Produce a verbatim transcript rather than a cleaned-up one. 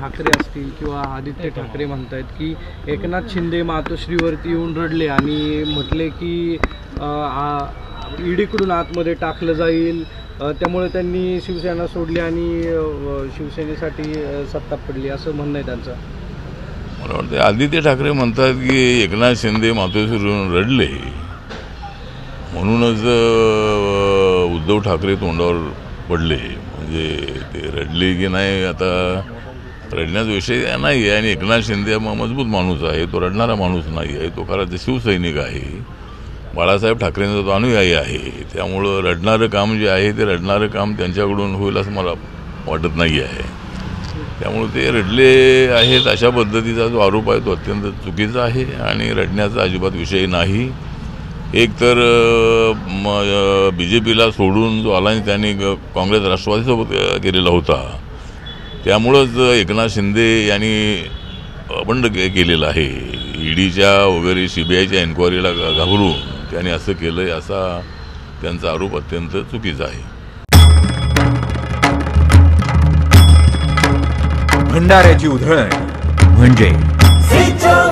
ठाकरे असतील किंवा आदित्य ठाकरे म्हणतात की एकनाथ शिंदे मातोश्रीवरती येऊन रडले आणि म्हटले की ईडीकडून आतमध्ये टाकलं जाईल, त्यामुळे त्यांनी शिवसेना सोडली आणि शिवसेनेसाठी सत्ता पडली असं म्हणणं आहे त्यांचं. मला वाटतं आदित्य ठाकरे म्हणतात की एकनाथ शिंदे मातोश्रीवरून रडले म्हणूनच उद्धव ठाकरे तोंडावर पडले, म्हणजे ते रडले की नाही आता रडण्याचा विषय नाही आहे. आणि एकनाथ शिंदे हा मजबूत माणूस आहे, तो रडणारा माणूस नाही आहे, तो खरा शिवसैनिक आहे, बाळासाहेब ठाकरेंचा तो अनुयायी आहे. त्यामुळं रडणारं काम जे आहे ते रडणारं काम त्यांच्याकडून होईल असं मला वाटत नाही आहे. त्यामुळे ते रडले आहेत अशा पद्धतीचा जो आरोप आहे तो अत्यंत चुकीचा आहे आणि रडण्याचा अजिबात विषय नाही. एक तर बी जे पीला सोडून जो अलायन्स त्यांनी काँग्रेस राष्ट्रवादीसोबत केलेला होता त्यामुळंच एकनाथ शिंदे यांनी बंड केलेलं आहे. ईडीच्या वगैरे सी बी आयच्या एन्क्वायरीला घाबरून त्यांनी असं केलं आहे असा त्यांचा आरोप अत्यंत चुकीचा आहे. भंडाऱ्याची उधळण म्हणजे